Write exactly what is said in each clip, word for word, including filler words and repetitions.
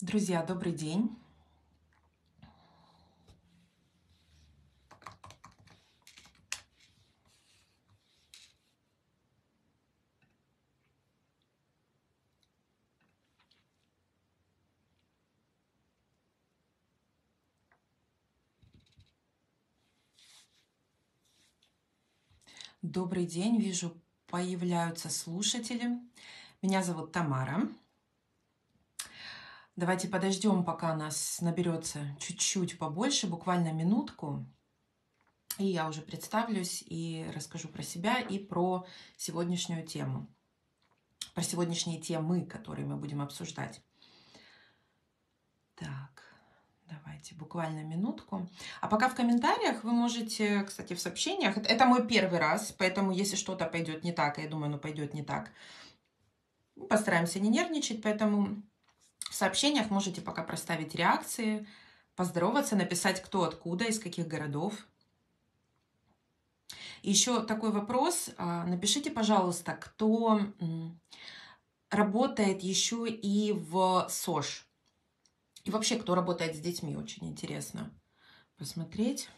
Друзья, добрый день. Добрый день, вижу, появляются слушатели. Меня зовут Тамара. Давайте подождем, пока нас наберется чуть-чуть побольше, буквально минутку. И я уже представлюсь и расскажу про себя и про сегодняшнюю тему. Про сегодняшние темы, которые мы будем обсуждать. Так. Давайте буквально минутку. А пока в комментариях вы можете, кстати, в сообщениях. Это мой первый раз, поэтому если что-то пойдет не так, я думаю, ну пойдет не так. Постараемся не нервничать, поэтому в сообщениях можете пока проставить реакции, поздороваться, написать, кто откуда, из каких городов. Еще такой вопрос. Напишите, пожалуйста, кто работает еще и в СОЖ. И вообще, кто работает с детьми, очень интересно посмотреть.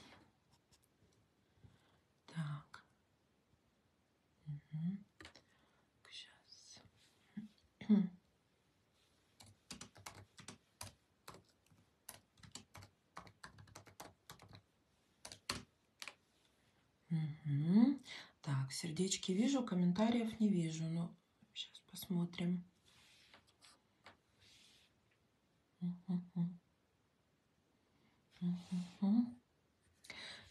Так. Угу. Сейчас. Угу. Так, сердечки вижу, комментариев не вижу. Ну, сейчас посмотрим.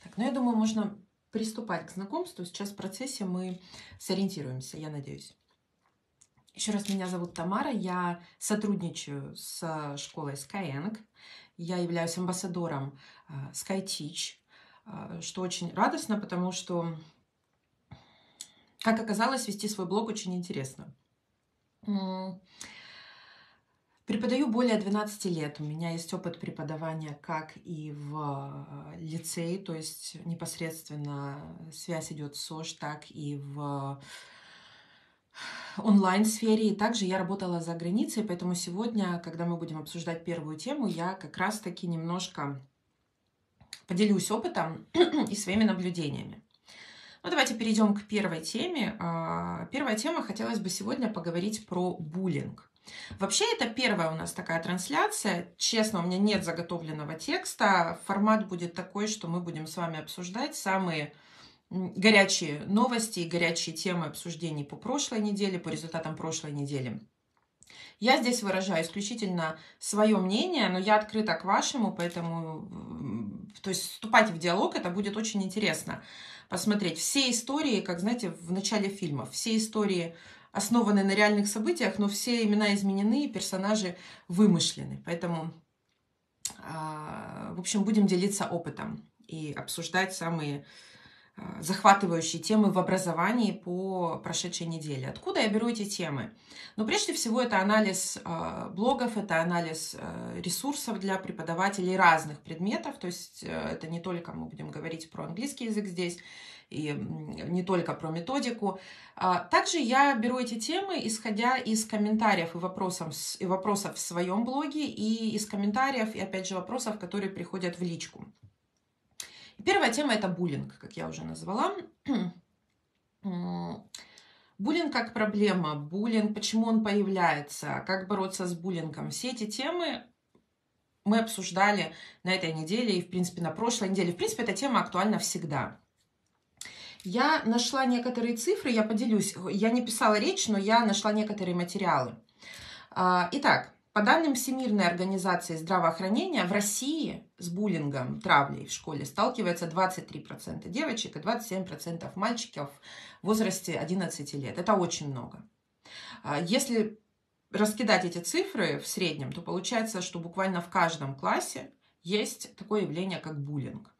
Так, ну я думаю, можно приступать к знакомству. Сейчас в процессе мы сориентируемся, я надеюсь. Еще раз, меня зовут Тамара, я сотрудничаю с школой Skyeng. Я являюсь амбассадором SkyTeach, что очень радостно, потому что, как оказалось, вести свой блог очень интересно. Преподаю более двенадцати лет. У меня есть опыт преподавания как и в лицее, то есть непосредственно связь идет с СОЖ, так и в онлайн-сфере. И также я работала за границей, поэтому сегодня, когда мы будем обсуждать первую тему, я как раз-таки немножко поделюсь опытом и своими наблюдениями. Ну, давайте перейдем к первой теме. Первая тема, хотелось бы сегодня поговорить про буллинг. Вообще, это первая у нас такая трансляция. Честно, у меня нет заготовленного текста. Формат будет такой, что мы будем с вами обсуждать самые горячие новости и горячие темы обсуждений по прошлой неделе, по результатам прошлой недели. Я здесь выражаю исключительно свое мнение, но я открыта к вашему, поэтому, то есть, вступать в диалог, это будет очень интересно. Посмотреть все истории, как, знаете, в начале фильмов, все истории основаны на реальных событиях, но все имена изменены, персонажи вымышлены. Поэтому, в общем, будем делиться опытом и обсуждать самые захватывающие темы в образовании по прошедшей неделе. Откуда я беру эти темы? Ну, прежде всего, это анализ блогов, это анализ ресурсов для преподавателей разных предметов. То есть это не только мы будем говорить про английский язык здесь, и не только про методику. Также я беру эти темы, исходя из комментариев и вопросов, и вопросов в своем блоге, и из комментариев, и опять же вопросов, которые приходят в личку. Первая тема – это буллинг, как я уже назвала. Буллинг как проблема, буллинг, почему он появляется, как бороться с буллингом. Все эти темы мы обсуждали на этой неделе и, в принципе, на прошлой неделе. В принципе, эта тема актуальна всегда. Я нашла некоторые цифры, я поделюсь. Я не писала речь, но я нашла некоторые материалы. Итак. По данным Всемирной организации здравоохранения, в России с буллингом, травлей в школе сталкивается двадцать три процента девочек и двадцать семь процентов мальчиков в возрасте одиннадцати лет. Это очень много. Если раскидать эти цифры в среднем, то получается, что буквально в каждом классе есть такое явление, как буллинг.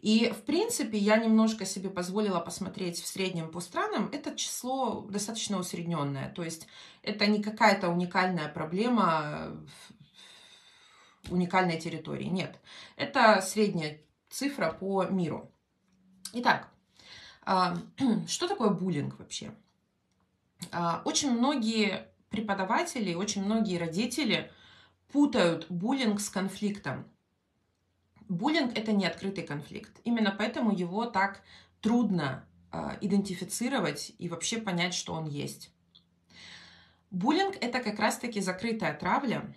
И, в принципе, я немножко себе позволила посмотреть в среднем по странам. Это число достаточно усредненное. То есть это не какая-то уникальная проблема уникальной территории. Нет, это средняя цифра по миру. Итак, что такое буллинг вообще? Очень многие преподаватели, очень многие родители путают буллинг с конфликтом. Буллинг – это не открытый конфликт. Именно поэтому его так трудно э, идентифицировать и вообще понять, что он есть. Буллинг – это как раз-таки закрытая травля,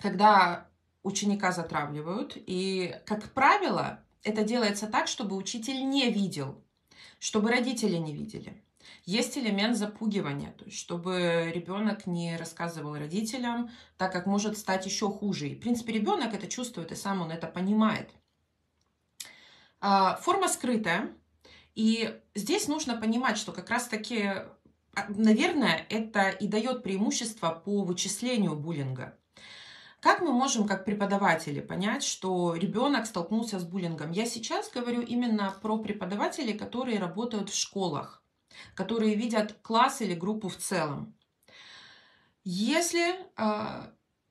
когда ученика затравливают. И, как правило, это делается так, чтобы учитель не видел, чтобы родители не видели. Есть элемент запугивания, то есть чтобы ребенок не рассказывал родителям, так как может стать еще хуже. И, в принципе, ребенок это чувствует, и сам он это понимает. Форма скрытая. И здесь нужно понимать, что как раз-таки, наверное, это и дает преимущество по вычислению буллинга. Как мы можем, как преподаватели, понять, что ребенок столкнулся с буллингом? Я сейчас говорю именно про преподавателей, которые работают в школах, которые видят класс или группу в целом. Если э,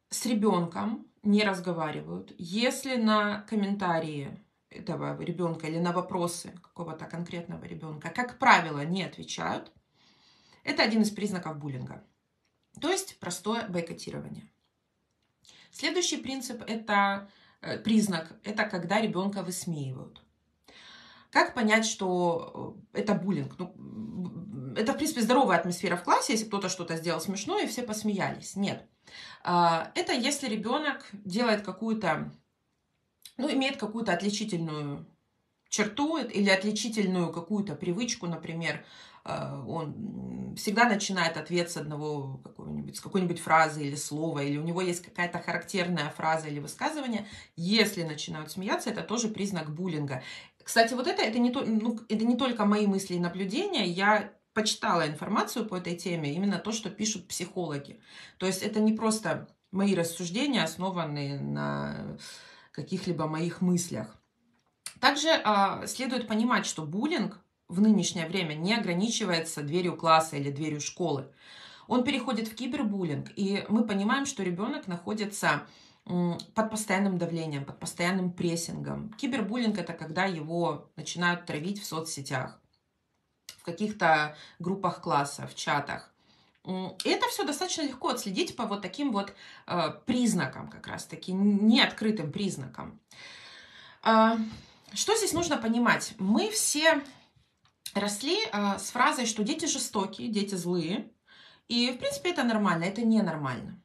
с ребенком не разговаривают, если на комментарии этого ребенка или на вопросы какого-то конкретного ребенка, как правило, не отвечают, это один из признаков буллинга. То есть простое бойкотирование. Следующий принцип это, э, признак – это когда ребенка высмеивают. Как понять, что это буллинг? Ну, это, в принципе, здоровая атмосфера в классе, если кто-то что-то сделал смешное, и все посмеялись. Нет. Это если ребенок делает какую-то, ну, имеет какую-то отличительную черту или отличительную какую-то привычку, например, он всегда начинает ответ с одного какого-нибудь, с какой-нибудь фразы или слова, или у него есть какая-то характерная фраза или высказывание. Если начинают смеяться, это тоже признак буллинга. Кстати, вот это, это, не, то, ну, это не только мои мысли и наблюдения, я почитала информацию по этой теме, именно то, что пишут психологи. То есть это не просто мои рассуждения, основанные на каких-либо моих мыслях. Также а, следует понимать, что буллинг в нынешнее время не ограничивается дверью класса или дверью школы. Он переходит в кибербуллинг, и мы понимаем, что ребенок находится под постоянным давлением, под постоянным прессингом. Кибербуллинг – это когда его начинают травить в соцсетях, в каких-то группах класса, в чатах. И это все достаточно легко отследить по вот таким вот э, признакам, как раз-таки, неоткрытым признакам. Э, что здесь нужно понимать? Мы все росли э, с фразой, что дети жестокие, дети злые. И, в принципе, это нормально, это ненормально.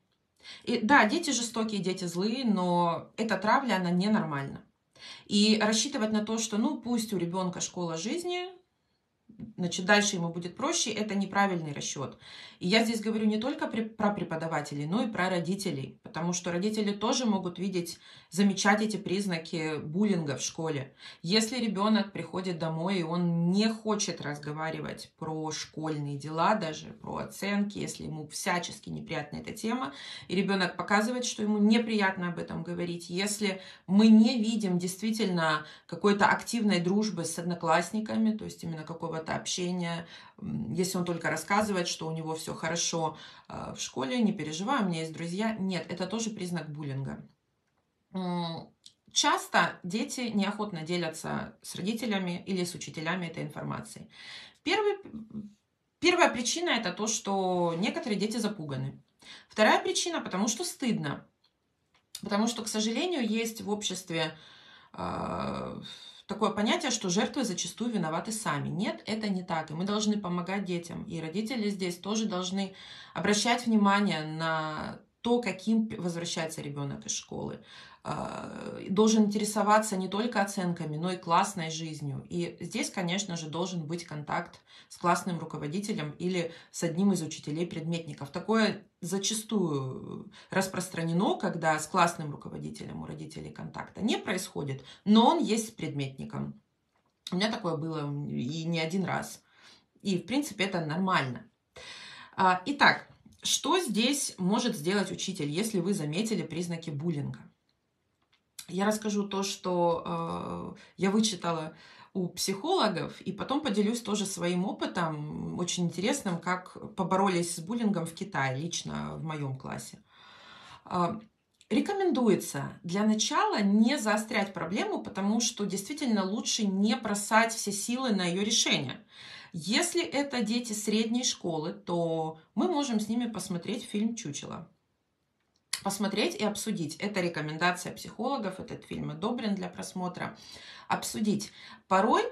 И, да, дети жестокие, дети злые, но эта травля, она ненормальна. И рассчитывать на то, что, ну, пусть у ребенка школа жизни, значит, дальше ему будет проще, это неправильный расчет. И я здесь говорю не только при, про преподавателей, но и про родителей, потому что родители тоже могут видеть, замечать эти признаки буллинга в школе. Если ребенок приходит домой, и он не хочет разговаривать про школьные дела, даже про оценки, если ему всячески неприятна эта тема, и ребенок показывает, что ему неприятно об этом говорить, если мы не видим действительно какой-то активной дружбы с одноклассниками, то есть именно какого-то общения, если он только рассказывает, что у него все хорошо в школе, не переживай, у меня есть друзья. Нет, это тоже признак буллинга. Часто дети неохотно делятся с родителями или с учителями этой информацией. Первый, первая причина – это то, что некоторые дети запуганы. Вторая причина – потому что стыдно. Потому что, к сожалению, есть в обществе э, такое понятие, что жертвы зачастую виноваты сами. Нет, это не так. И мы должны помогать детям. И родители здесь тоже должны обращать внимание на то, каким возвращается ребенок из школы. Должен интересоваться не только оценками, но и классной жизнью. И здесь, конечно же, должен быть контакт с классным руководителем или с одним из учителей-предметников. Такое зачастую распространено, когда с классным руководителем у родителей контакта не происходит, но он есть с предметником. У меня такое было и не один раз. И, в принципе, это нормально. Итак, что здесь может сделать учитель, если вы заметили признаки буллинга? Я расскажу то, что э, я вычитала у психологов, и потом поделюсь тоже своим опытом, очень интересным, как поборолись с буллингом в Китае, лично в моем классе. Э, рекомендуется для начала не заострять проблему, потому что действительно лучше не бросать все силы на ее решение. Если это дети средней школы, то мы можем с ними посмотреть фильм «Чучело». посмотреть и обсудить. Это рекомендация психологов, этот фильм одобрен для просмотра. Обсудить. Порой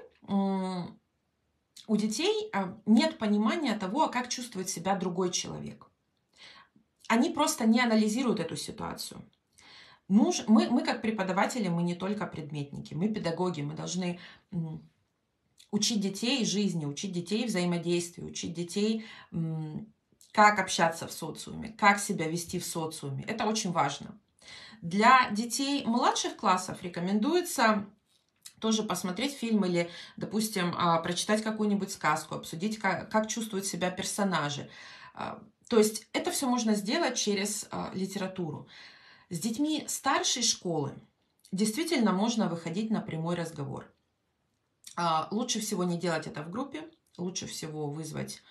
у детей нет понимания того, как чувствует себя другой человек. Они просто не анализируют эту ситуацию. Ну, мы, мы как преподаватели, мы не только предметники, мы педагоги, мы должны учить детей жизни, учить детей взаимодействию, учить детей, как общаться в социуме, как себя вести в социуме. Это очень важно. Для детей младших классов рекомендуется тоже посмотреть фильм или, допустим, прочитать какую-нибудь сказку, обсудить, как, как чувствуют себя персонажи. То есть это все можно сделать через литературу. С детьми старшей школы действительно можно выходить на прямой разговор. Лучше всего не делать это в группе, лучше всего вызвать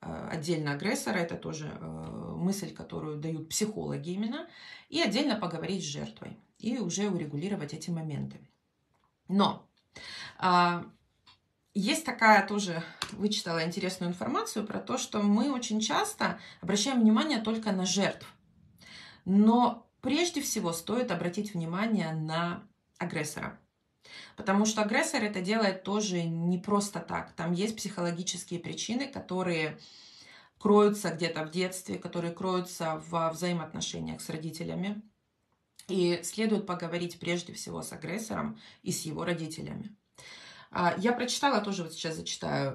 отдельно агрессора, это тоже мысль, которую дают психологи именно, и отдельно поговорить с жертвой и уже урегулировать эти моменты. Но есть такая тоже, вычитала интересную информацию про то, что мы очень часто обращаем внимание только на жертв, но прежде всего стоит обратить внимание на агрессора. Потому что агрессор это делает тоже не просто так. Там есть психологические причины, которые кроются где-то в детстве, которые кроются во взаимоотношениях с родителями. И следует поговорить прежде всего с агрессором и с его родителями. Я прочитала, тоже вот сейчас зачитаю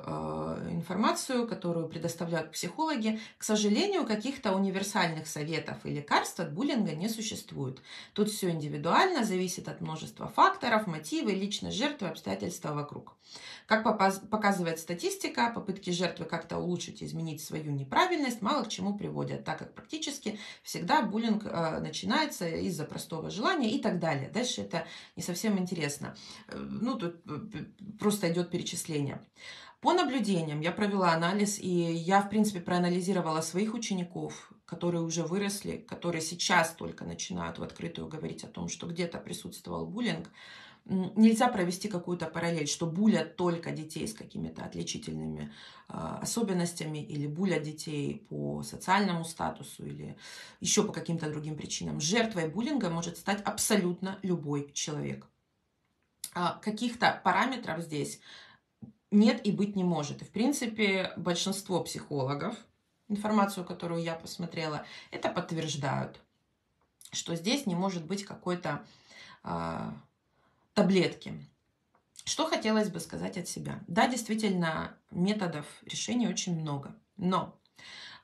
информацию, которую предоставляют психологи. К сожалению, каких-то универсальных советов и лекарств от буллинга не существует. Тут все индивидуально, зависит от множества факторов, мотивы, личной жертвы, обстоятельства вокруг. Как показывает статистика, попытки жертвы как-то улучшить, изменить свою неправильность мало к чему приводят, так как практически всегда буллинг начинается из-за простого желания и так далее. Дальше это не совсем интересно. Ну, тут просто идет перечисление. По наблюдениям я провела анализ, и я, в принципе, проанализировала своих учеников, которые уже выросли, которые сейчас только начинают в открытую говорить о том, что где-то присутствовал буллинг. Нельзя провести какую-то параллель, что булят только детей с какими-то отличительными э, особенностями или булят детей по социальному статусу или еще по каким-то другим причинам. Жертвой буллинга может стать абсолютно любой человек. Каких-то параметров здесь нет и быть не может. И, в принципе, большинство психологов, информацию, которую я посмотрела, это подтверждают, что здесь не может быть какой-то э, таблетки. Что хотелось бы сказать от себя? Да, действительно, методов решения очень много, но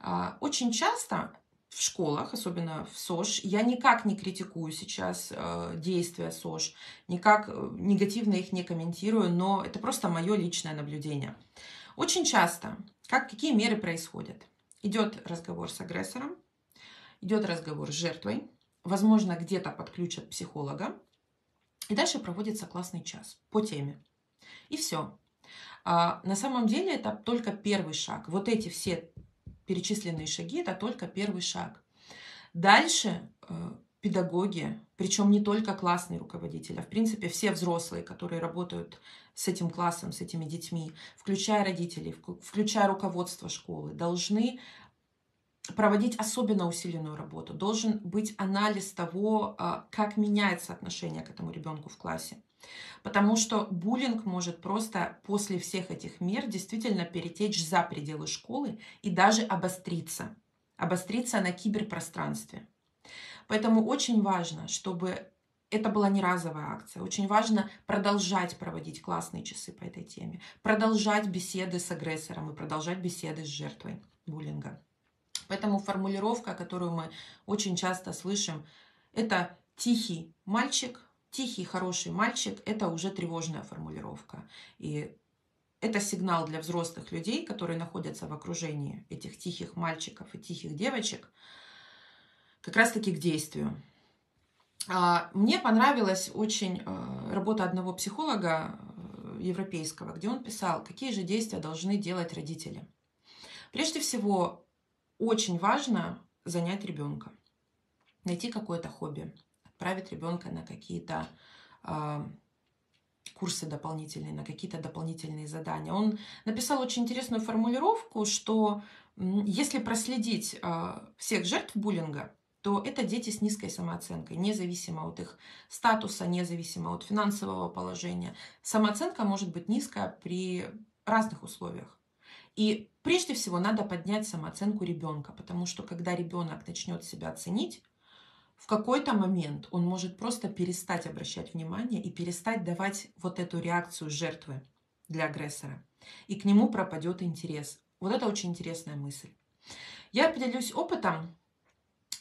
э, очень часто в школах, особенно в СОЖ, я никак не критикую сейчас э, действия СОЖ, никак э, негативно их не комментирую, но это просто мое личное наблюдение. Очень часто, как, какие меры происходят? Идет разговор с агрессором, идет разговор с жертвой, возможно, где-то подключат психолога, и дальше проводится классный час по теме. И все. А, на самом деле это только первый шаг. Вот эти все перечисленные шаги – это только первый шаг. Дальше э, педагоги, причем не только классный руководитель, а в принципе все взрослые, которые работают с этим классом, с этими детьми, включая родителей, включая руководство школы, должны проводить особенно усиленную работу. Должен быть анализ того, э, как меняется отношение к этому ребенку в классе. Потому что буллинг может просто после всех этих мер действительно перетечь за пределы школы и даже обостриться, обостриться на киберпространстве. Поэтому очень важно, чтобы это была не разовая акция, очень важно продолжать проводить классные часы по этой теме, продолжать беседы с агрессором и продолжать беседы с жертвой буллинга. Поэтому формулировка, которую мы очень часто слышим, это «тихий мальчик», «тихий, хороший мальчик» – это уже тревожная формулировка. И это сигнал для взрослых людей, которые находятся в окружении этих тихих мальчиков и тихих девочек, как раз-таки к действию. Мне понравилась очень работа одного психолога европейского, где он писал, какие же действия должны делать родители. Прежде всего, очень важно занять ребенка, найти какое-то хобби, отправить ребенка на какие-то э, курсы дополнительные, на какие-то дополнительные задания. Он написал очень интересную формулировку, что если проследить э, всех жертв буллинга, то это дети с низкой самооценкой, независимо от их статуса, независимо от финансового положения. Самооценка может быть низкая при разных условиях. И прежде всего надо поднять самооценку ребенка, потому что когда ребенок начнет себя ценить, в какой-то момент он может просто перестать обращать внимание и перестать давать вот эту реакцию жертвы для агрессора. И к нему пропадет интерес. Вот это очень интересная мысль. Я поделюсь опытом,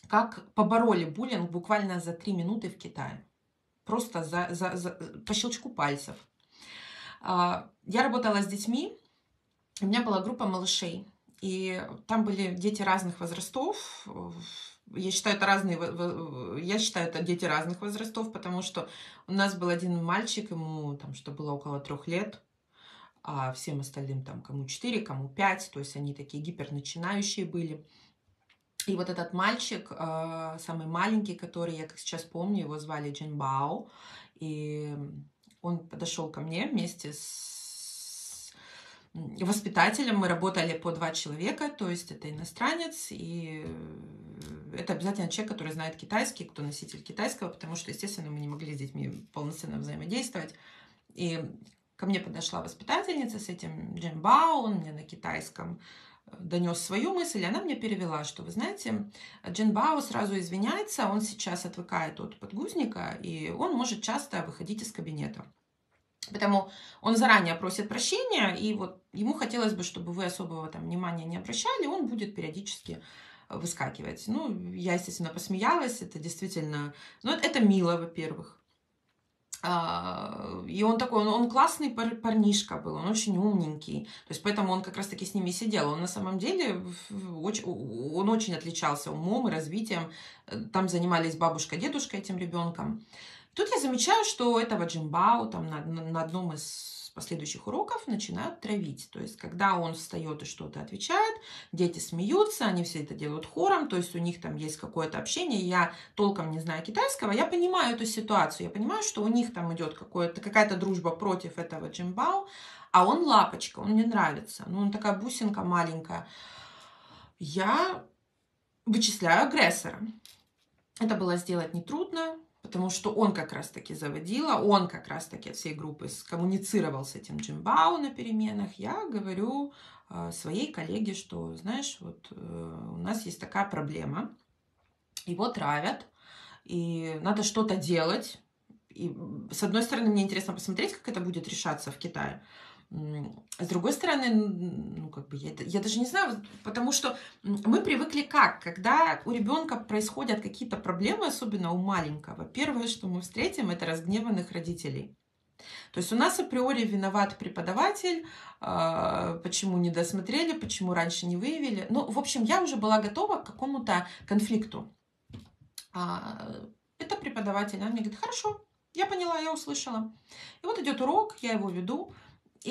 как побороли буллинг буквально за три минуты в Китае. Просто за, за, за, по щелчку пальцев. Я работала с детьми, у меня была группа малышей. И там были дети разных возрастов. Я считаю, это разные, я считаю, это дети разных возрастов, потому что у нас был один мальчик, ему там, что было около трех лет, а всем остальным там кому четыре, кому пять, то есть они такие гиперначинающие были. И вот этот мальчик, самый маленький, который, я как сейчас помню, его звали Джинбао, и он подошел ко мне вместе с воспитателем, мы работали по два человека, то есть это иностранец и... Это обязательно человек, который знает китайский, кто носитель китайского, потому что, естественно, мы не могли с детьми полноценно взаимодействовать. И ко мне подошла воспитательница с этим Джинбао, он мне на китайском донес свою мысль, она мне перевела, что, вы знаете, Джинбао сразу извиняется, он сейчас отвыкает от подгузника, и он может часто выходить из кабинета. Поэтому он заранее просит прощения, и вот ему хотелось бы, чтобы вы особого там внимания не обращали, он будет периодически... выскакивать. Ну, я, естественно, посмеялась, это действительно... Ну, это мило, во-первых. И он такой, он классный парнишка был, он очень умненький. То есть, поэтому он как раз-таки с ними сидел. Он на самом деле, очень, он очень отличался умом и развитием. Там занимались бабушка, дедушка этим ребенком. Тут я замечаю, что этого Джинбао там на, на одном из последующих уроков начинают травить. То есть, когда он встает и что-то отвечает, дети смеются, они все это делают хором, то есть у них там есть какое-то общение. Я толком не знаю китайского, я понимаю эту ситуацию, я понимаю, что у них там идет какая-то дружба против этого Джинбао, а он лапочка, он мне нравится. Ну, он такая бусинка маленькая. Я вычисляю агрессора. Это было сделать нетрудно, потому что он как раз-таки заводила, он как раз-таки от всей группы коммуницировал с этим Джинбао на переменах. Я говорю своей коллеге, что, знаешь, вот у нас есть такая проблема, его травят, и надо что-то делать. И, с одной стороны, мне интересно посмотреть, как это будет решаться в Китае. С другой стороны, ну, как бы я, я даже не знаю, потому что мы привыкли как? Когда у ребенка происходят какие-то проблемы, особенно у маленького, первое, что мы встретим, это разгневанных родителей. То есть у нас априори виноват преподаватель, почему не досмотрели, почему раньше не выявили. Ну, в общем, я уже была готова к какому-то конфликту. Это преподаватель, она мне говорит, хорошо, я поняла, я услышала. И вот идет урок, я его веду.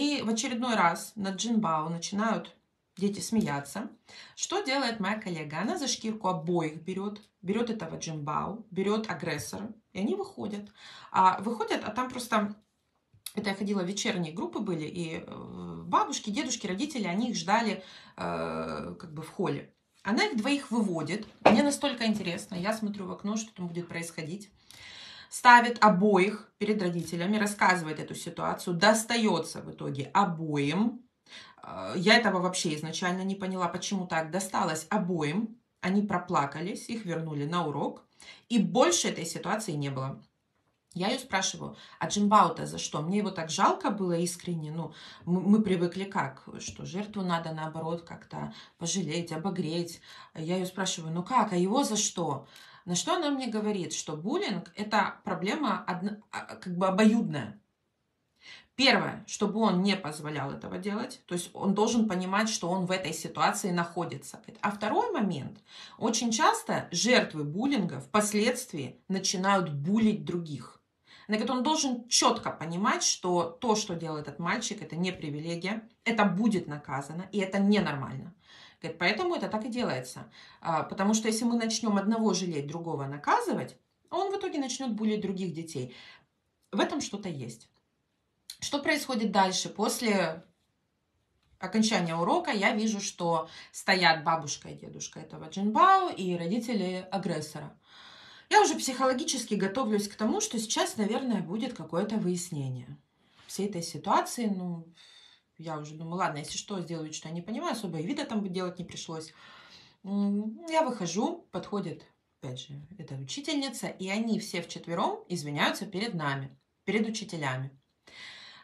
И в очередной раз на Джинбао начинают дети смеяться. Что делает моя коллега? Она за шкирку обоих берет, берет этого Джинбао, берет агрессора, и они выходят. А выходят, а там просто... Это я ходила, вечерние группы были, и бабушки, дедушки, родители, они их ждали э, как бы в холле. Она их двоих выводит. Мне настолько интересно, я смотрю в окно, что там будет происходить. Ставит обоих перед родителями, рассказывает эту ситуацию, достается в итоге обоим. Я этого вообще изначально не поняла, почему так. Досталось обоим, они проплакались, их вернули на урок, и больше этой ситуации не было. Я ее спрашиваю, а Джинбао-то за что? Мне его так жалко было искренне. Ну, мы, мы привыкли как? Что жертву надо, наоборот, как-то пожалеть, обогреть. Я ее спрашиваю, ну как, а его за что? На что она мне говорит, что буллинг – это проблема одно, как бы обоюдная. Первое, чтобы он не позволял этого делать, то есть он должен понимать, что он в этой ситуации находится. А второй момент. Очень часто жертвы буллинга впоследствии начинают булить других. Она говорит, он должен четко понимать, что то, что делает этот мальчик, это не привилегия, это будет наказано, и это ненормально. Поэтому это так и делается. Потому что если мы начнем одного жалеть, другого наказывать, он в итоге начнет булить других детей. В этом что-то есть. Что происходит дальше? После окончания урока я вижу, что стоят бабушка и дедушка этого Джинбао и родители агрессора. Я уже психологически готовлюсь к тому, что сейчас, наверное, будет какое-то выяснение всей этой ситуации. Ну, я уже думаю, ладно, если что, сделаю вид, что я не понимаю, особо и вида там делать не пришлось. Я выхожу, подходит, опять же, эта учительница, и они все вчетвером извиняются перед нами, перед учителями.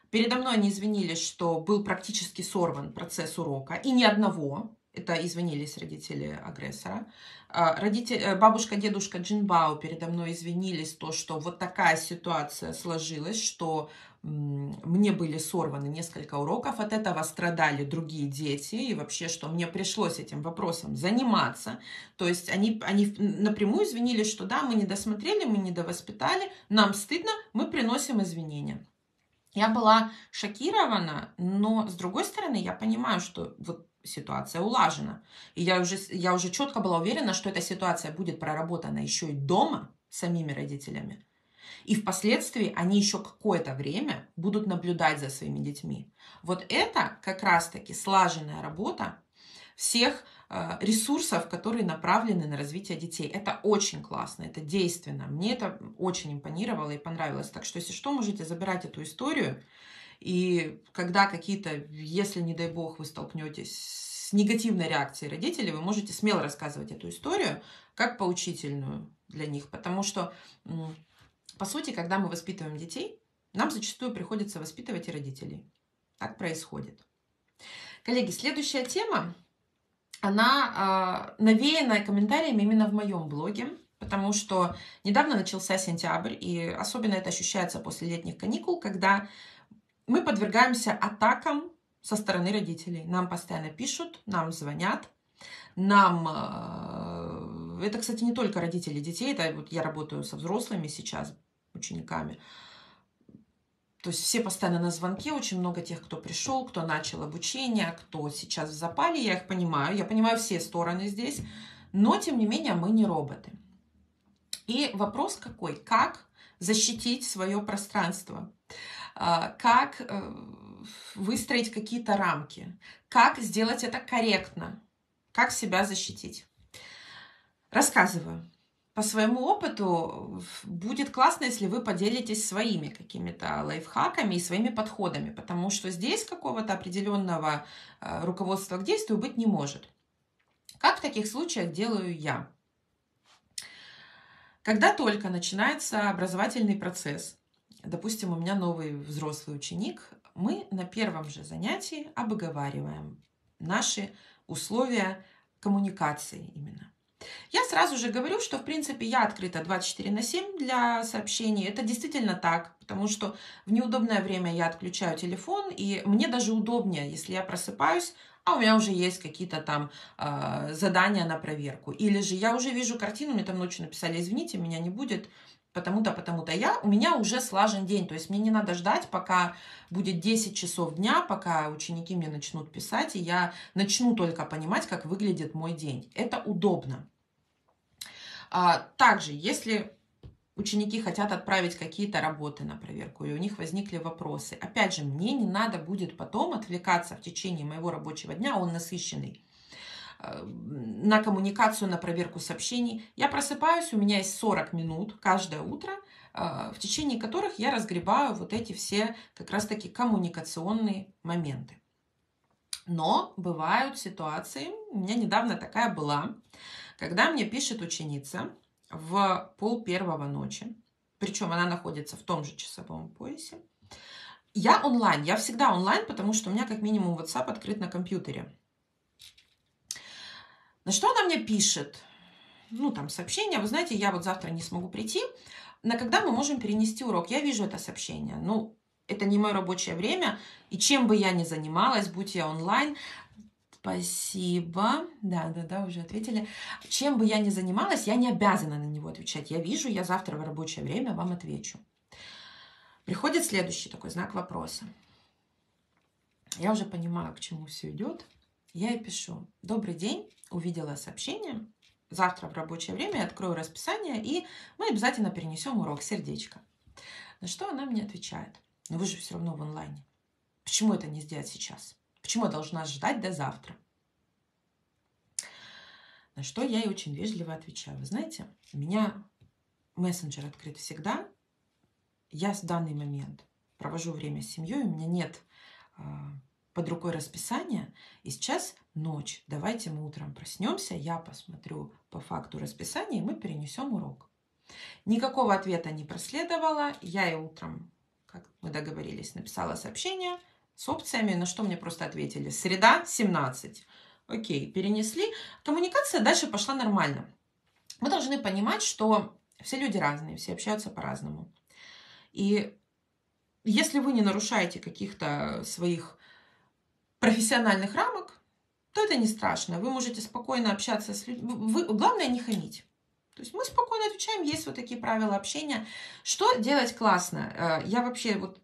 Передо мной они извинились, что был практически сорван процесс урока, и ни одного. Это извинились родители агрессора. Родители, бабушка, дедушка Джинбао передо мной извинились, то, что вот такая ситуация сложилась, что мне были сорваны несколько уроков, от этого страдали другие дети, и вообще, что мне пришлось этим вопросом заниматься. То есть они, они напрямую извинились, что да, мы не досмотрели, мы не довоспитали, нам стыдно, мы приносим извинения. Я была шокирована, но с другой стороны, я понимаю, что вот ситуация улажена. И я уже, я уже четко была уверена, что эта ситуация будет проработана еще и дома самими родителями. И впоследствии они еще какое-то время будут наблюдать за своими детьми. Вот это как раз-таки слаженная работа всех ресурсов, которые направлены на развитие детей. Это очень классно, это действенно. Мне это очень импонировало и понравилось. Так что, если что, можете забирать эту историю. И когда какие-то, если, не дай бог, вы столкнетесь с негативной реакцией родителей, вы можете смело рассказывать эту историю как поучительную для них. Потому что, по сути, когда мы воспитываем детей, нам зачастую приходится воспитывать и родителей. Так происходит. Коллеги, следующая тема, она э, навеяна комментариями именно в моем блоге, потому что недавно начался сентябрь, и особенно это ощущается после летних каникул, когда мы подвергаемся атакам со стороны родителей. Нам постоянно пишут, нам звонят, нам... Это, кстати, не только родители детей, это вот я работаю со взрослыми сейчас, учениками. То есть все постоянно на звонке, очень много тех, кто пришел, кто начал обучение, кто сейчас в запале, я их понимаю, я понимаю все стороны здесь, но, тем не менее, мы не роботы. И вопрос какой? Как защитить свое пространство? Как выстроить какие-то рамки, как сделать это корректно, как себя защитить. Рассказываю. По своему опыту будет классно, если вы поделитесь своими какими-то лайфхаками и своими подходами, потому что здесь какого-то определенного руководства к действию быть не может. Как в таких случаях делаю я? Когда только начинается образовательный процесс, допустим, у меня новый взрослый ученик, мы на первом же занятии обговариваем наши условия коммуникации именно. Я сразу же говорю, что, в принципе, я открыта двадцать четыре на семь для сообщений. Это действительно так, потому что в неудобное время я отключаю телефон, и мне даже удобнее, если я просыпаюсь, а у меня уже есть какие-то там э, задания на проверку. Или же я уже вижу картину, мне там ночью написали, извините, меня не будет, потому-то, потому-то я, у меня уже слажен день, то есть мне не надо ждать, пока будет десять часов дня, пока ученики мне начнут писать, и я начну только понимать, как выглядит мой день. Это удобно. А также, если ученики хотят отправить какие-то работы на проверку, и у них возникли вопросы, опять же, мне не надо будет потом отвлекаться в течение моего рабочего дня, он насыщенный, на коммуникацию, на проверку сообщений. Я просыпаюсь, у меня есть сорок минут каждое утро, в течение которых я разгребаю вот эти все как раз-таки коммуникационные моменты. Но бывают ситуации, у меня недавно такая была, когда мне пишет ученица в пол первого ночи, причем она находится в том же часовом поясе. Я онлайн, я всегда онлайн, потому что у меня как минимум WhatsApp открыт на компьютере. На что она мне пишет? Ну, там сообщение, вы знаете, я вот завтра не смогу прийти. На когда мы можем перенести урок? Я вижу это сообщение. Ну, это не мое рабочее время, и чем бы я ни занималась, будь я онлайн, спасибо, да-да-да, уже ответили. Чем бы я ни занималась, я не обязана на него отвечать. Я вижу, я завтра в рабочее время вам отвечу. Приходит следующий такой знак вопроса. Я уже понимаю, к чему все идет. Я ей пишу: добрый день, увидела сообщение, завтра в рабочее время я открою расписание, и мы обязательно перенесем урок, сердечко. На что она мне отвечает: ну вы же все равно в онлайне, почему это не сделать сейчас? Почему я должна ждать до завтра? На что я ей очень вежливо отвечаю. Вы знаете, у меня мессенджер открыт всегда. Я в данный момент провожу время с семьей, у меня нет э, под рукой расписания. И сейчас ночь, давайте мы утром проснемся, я посмотрю по факту расписания, и мы перенесем урок. Никакого ответа не проследовало. Я и утром, как мы договорились, написала сообщение с опциями, на что мне просто ответили: среда, семнадцать. Окей, перенесли. Коммуникация дальше пошла нормально. Мы должны понимать, что все люди разные, все общаются по-разному. И если вы не нарушаете каких-то своих профессиональных рамок, то это не страшно. Вы можете спокойно общаться с людьми. Вы, главное, не хамить. То есть мы спокойно отвечаем, есть вот такие правила общения. Что делать классно? Я вообще вот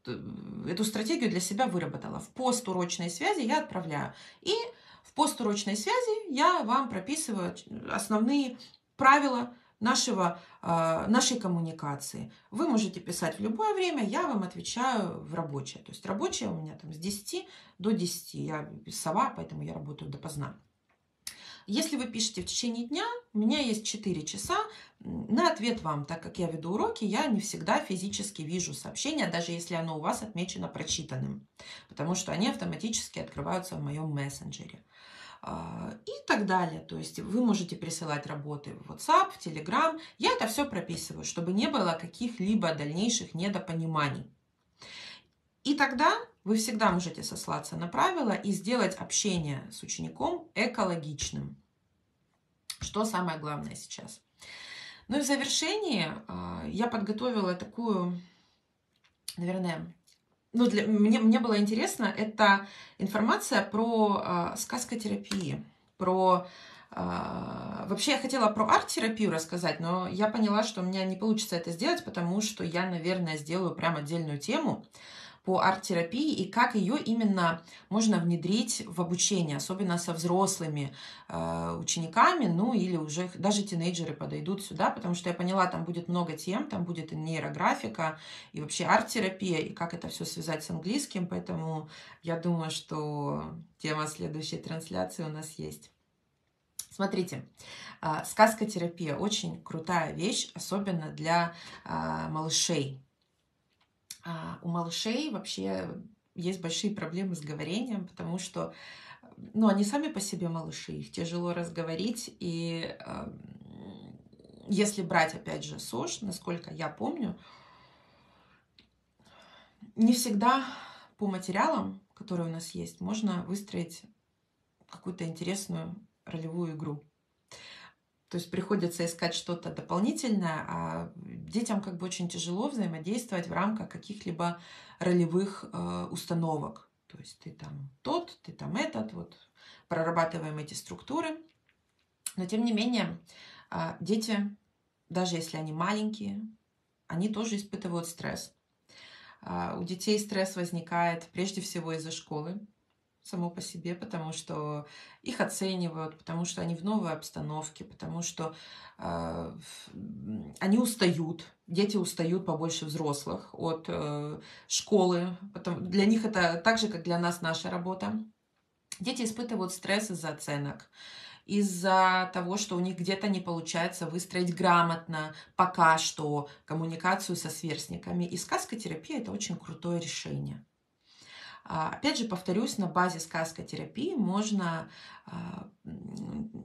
эту стратегию для себя выработала. В постурочной связи я отправляю. И в постурочной связи я вам прописываю основные правила нашего, нашей коммуникации. Вы можете писать в любое время, я вам отвечаю в рабочее. То есть рабочее у меня там с десяти до десяти. Я сова, поэтому я работаю допоздна. Если вы пишете в течение дня, у меня есть четыре часа на ответ вам, так как я веду уроки, я не всегда физически вижу сообщение, даже если оно у вас отмечено прочитанным, потому что они автоматически открываются в моем мессенджере и так далее. То есть вы можете присылать работы в WhatsApp, в Telegram. Я это все прописываю, чтобы не было каких-либо дальнейших недопониманий. И тогда вы всегда можете сослаться на правила и сделать общение с учеником экологичным. Что самое главное сейчас. Ну и в завершении я подготовила такую, наверное, ну для, мне, мне было интересно, это информация про э, сказкотерапию, про... Вообще я хотела про арт-терапию рассказать, но я поняла, что у меня не получится это сделать, потому что я, наверное, сделаю прям отдельную тему по арт-терапии и как ее именно можно внедрить в обучение, особенно со взрослыми э, учениками, ну или уже даже тинейджеры подойдут сюда, потому что я поняла, там будет много тем, там будет и нейрографика, и вообще арт-терапия, и как это все связать с английским, поэтому я думаю, что тема следующей трансляции у нас есть. Смотрите, сказкотерапия очень крутая вещь, особенно для малышей. У малышей вообще есть большие проблемы с говорением, потому что, ну, они сами по себе малыши, их тяжело разговорить. И если брать, опять же, СОЖ, насколько я помню, не всегда по материалам, которые у нас есть, можно выстроить какую-то интересную ролевую игру. То есть приходится искать что-то дополнительное, а детям как бы очень тяжело взаимодействовать в рамках каких-либо ролевых э, установок. То есть ты там тот, ты там этот, вот прорабатываем эти структуры. Но тем не менее, э, дети, даже если они маленькие, они тоже испытывают стресс. Э, у детей стресс возникает прежде всего из-за школы, само по себе, потому что их оценивают, потому что они в новой обстановке, потому что э, они устают, дети устают побольше взрослых от э, школы. Потом, для них это так же, как для нас наша работа. Дети испытывают стресс из-за оценок, из-за того, что у них где-то не получается выстроить грамотно пока что коммуникацию со сверстниками. И сказкотерапия – это очень крутое решение. Опять же, повторюсь, на базе сказкотерапии можно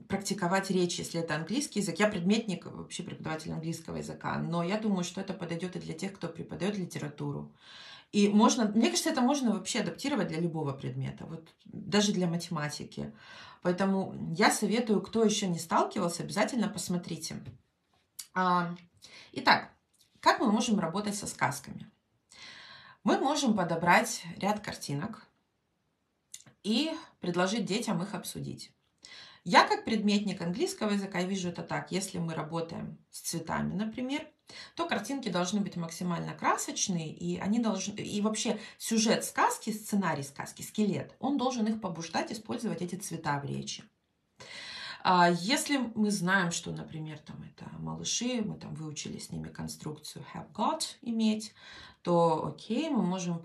практиковать речь, если это английский язык. Я предметник, вообще преподаватель английского языка, но я думаю, что это подойдет и для тех, кто преподает литературу. И можно, мне кажется, это можно вообще адаптировать для любого предмета, вот, даже для математики. Поэтому я советую, кто еще не сталкивался, обязательно посмотрите. Итак, как мы можем работать со сказками? Мы можем подобрать ряд картинок и предложить детям их обсудить. Я, как предметник английского языка, вижу это так. Если мы работаем с цветами, например, то картинки должны быть максимально красочные, и они должны, и вообще сюжет сказки, сценарий сказки, скелет, он должен их побуждать использовать эти цвета в речи. Если мы знаем, что, например, там это малыши, мы там выучили с ними конструкцию have got иметь, то окей, мы можем,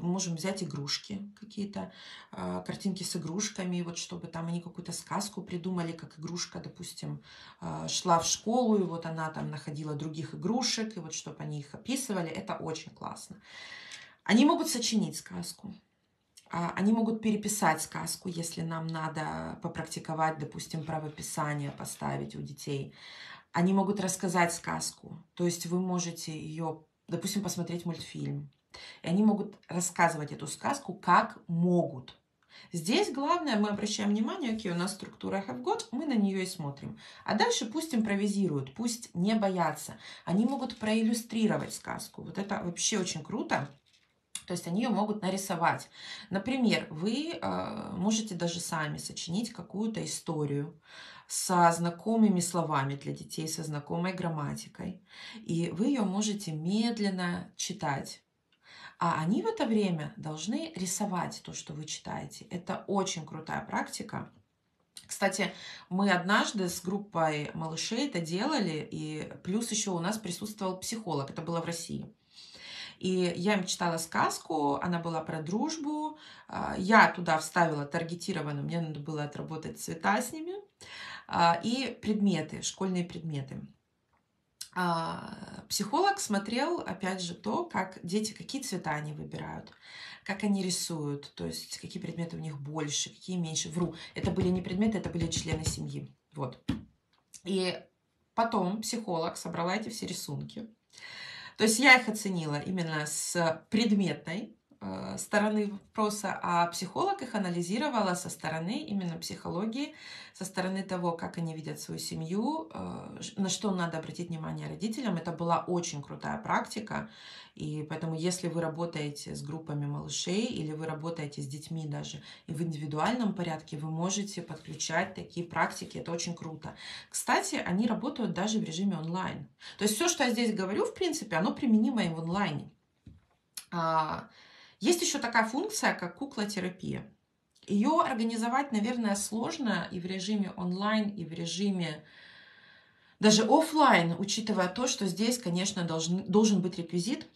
можем взять игрушки какие-то, э, картинки с игрушками, вот чтобы там они какую-то сказку придумали, как игрушка, допустим, э, шла в школу, и вот она там находила других игрушек, и вот чтобы они их описывали, это очень классно. Они могут сочинить сказку. Они могут переписать сказку, если нам надо попрактиковать, допустим, правописание поставить у детей. Они могут рассказать сказку, то есть вы можете ее, допустим, посмотреть мультфильм. И они могут рассказывать эту сказку как могут. Здесь главное, мы обращаем внимание, окей, у нас структура have got, мы на нее и смотрим. А дальше пусть импровизируют, пусть не боятся. Они могут проиллюстрировать сказку. Вот это вообще очень круто. То есть они ее могут нарисовать. Например, вы э, можете даже сами сочинить какую-то историю со знакомыми словами для детей, со знакомой грамматикой. И вы ее можете медленно читать. А они в это время должны рисовать то, что вы читаете. Это очень крутая практика. Кстати, мы однажды с группой малышей это делали, и плюс еще у нас присутствовал психолог. Это было в России. И я им читала сказку, она была про дружбу, я туда вставила таргетированно, мне надо было отработать цвета с ними, и предметы, школьные предметы. Психолог смотрел, опять же, то, как дети, какие цвета они выбирают, как они рисуют, то есть какие предметы у них больше, какие меньше. Вру, это были не предметы, это были члены семьи. Вот. И потом психолог собрала эти все рисунки. То есть я их оценила именно с предметной э, стороны вопроса, а психолог их анализировала со стороны именно психологии, со стороны того, как они видят свою семью, э, на что надо обратить внимание родителям. Это была очень крутая практика, и поэтому если вы работаете с группами малышей или вы работаете с детьми даже и в индивидуальном порядке, вы можете подключать такие практики, это очень круто. Кстати, они работают даже в режиме онлайн. То есть все, что я здесь говорю, в принципе, оно применимо и в онлайне. Есть еще такая функция, как куклотерапия. Ее организовать, наверное, сложно и в режиме онлайн, и в режиме даже офлайн, учитывая то, что здесь, конечно, должен, должен быть реквизит,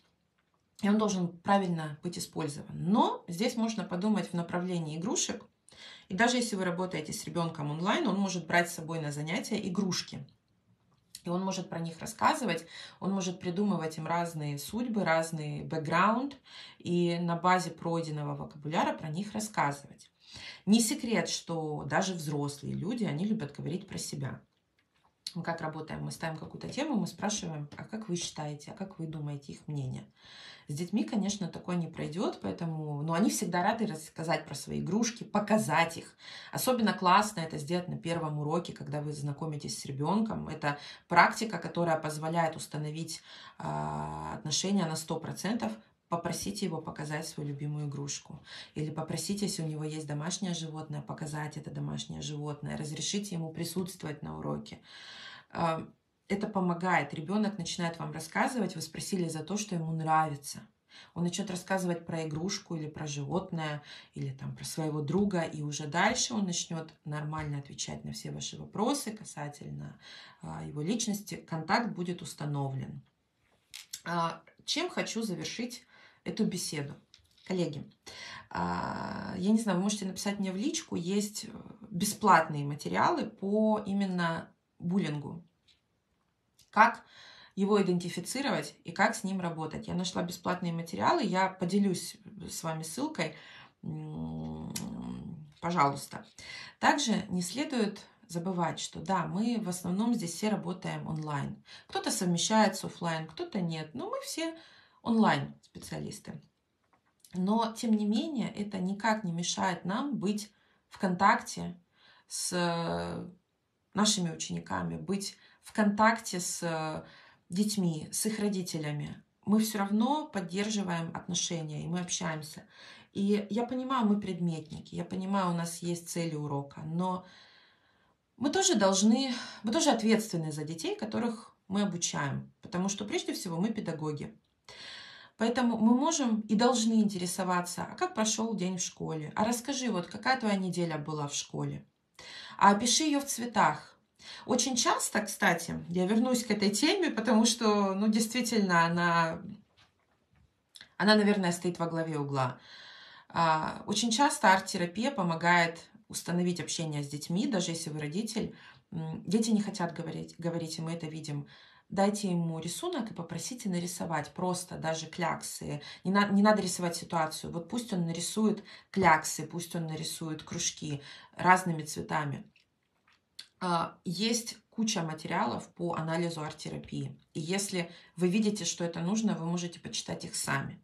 и он должен правильно быть использован. Но здесь можно подумать в направлении игрушек. И даже если вы работаете с ребенком онлайн, он может брать с собой на занятия игрушки. И он может про них рассказывать, он может придумывать им разные судьбы, разный бэкграунд, и на базе пройденного вокабуляра про них рассказывать. Не секрет, что даже взрослые люди, они любят говорить про себя. Мы как работаем? Мы ставим какую-то тему, мы спрашиваем, а как вы считаете, а как вы думаете, их мнение? С детьми, конечно, такое не пройдет, поэтому... Но они всегда рады рассказать про свои игрушки, показать их. Особенно классно это сделать на первом уроке, когда вы знакомитесь с ребенком. Это практика, которая позволяет установить э, отношения на сто процентов. Попросите его показать свою любимую игрушку. Или попросите, если у него есть домашнее животное, показать это домашнее животное. Разрешите ему присутствовать на уроке. Это помогает. Ребенок начинает вам рассказывать, вы спросили за то, что ему нравится. Он начнет рассказывать про игрушку или про животное, или там про своего друга, и уже дальше он начнет нормально отвечать на все ваши вопросы касательно его личности. Контакт будет установлен. Чем хочу завершить эту беседу. Коллеги, я не знаю, вы можете написать мне в личку, есть бесплатные материалы по именно буллингу. Как его идентифицировать и как с ним работать. Я нашла бесплатные материалы, я поделюсь с вами ссылкой, пожалуйста. Также не следует забывать, что да, мы в основном здесь все работаем онлайн. Кто-то совмещает с офлайн, кто-то нет, но мы все онлайн-специалисты. Но, тем не менее, это никак не мешает нам быть в контакте с нашими учениками, быть в контакте с детьми, с их родителями. Мы все равно поддерживаем отношения, и мы общаемся. И я понимаю, мы предметники, я понимаю, у нас есть цели урока, но мы тоже должны, мы тоже ответственны за детей, которых мы обучаем, потому что, прежде всего, мы педагоги. Поэтому мы можем и должны интересоваться, а как прошел день в школе, а расскажи, вот какая твоя неделя была в школе, а опиши ее в цветах, Очень часто, кстати, я вернусь к этой теме, потому что, ну, действительно, она, она, наверное, стоит во главе угла. Очень часто арт-терапия помогает установить общение с детьми, даже если вы родитель. Дети не хотят говорить, говорить, и мы это видим. Дайте ему рисунок и попросите нарисовать просто даже кляксы. Не, на, не надо рисовать ситуацию. Вот пусть он нарисует кляксы, пусть он нарисует кружки разными цветами. Есть куча материалов по анализу арт-терапии. И если вы видите, что это нужно, вы можете почитать их сами.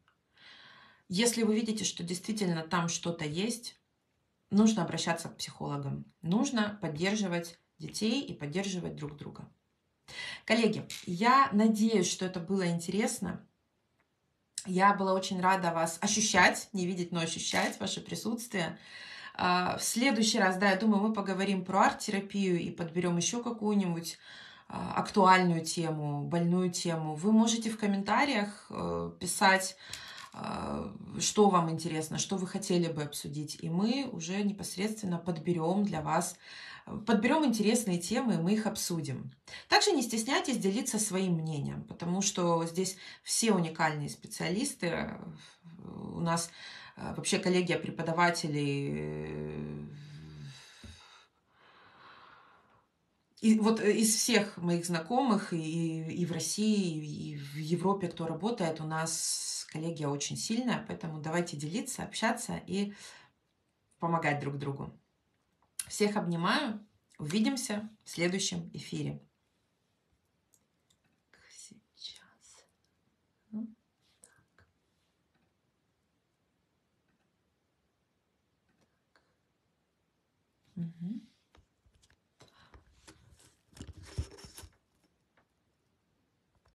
Если вы видите, что действительно там что-то есть, нужно обращаться к психологам. Нужно поддерживать детей и поддерживать друг друга. Коллеги, я надеюсь, что это было интересно. Я была очень рада вас ощущать, не видеть, но ощущать ваше присутствие. В следующий раз, да, я думаю, мы поговорим про арт-терапию и подберем еще какую-нибудь актуальную тему, больную тему. Вы можете в комментариях писать, что вам интересно, что вы хотели бы обсудить, и мы уже непосредственно подберем для вас Подберем интересные темы, и мы их обсудим. Также не стесняйтесь делиться своим мнением, потому что здесь все уникальные специалисты. У нас вообще коллегия преподавателей. И вот из всех моих знакомых и, и в России, и в Европе, кто работает, у нас коллегия очень сильная, поэтому давайте делиться, общаться и помогать друг другу. Всех обнимаю. Увидимся в следующем эфире. Сейчас. Вот так. Так. Угу.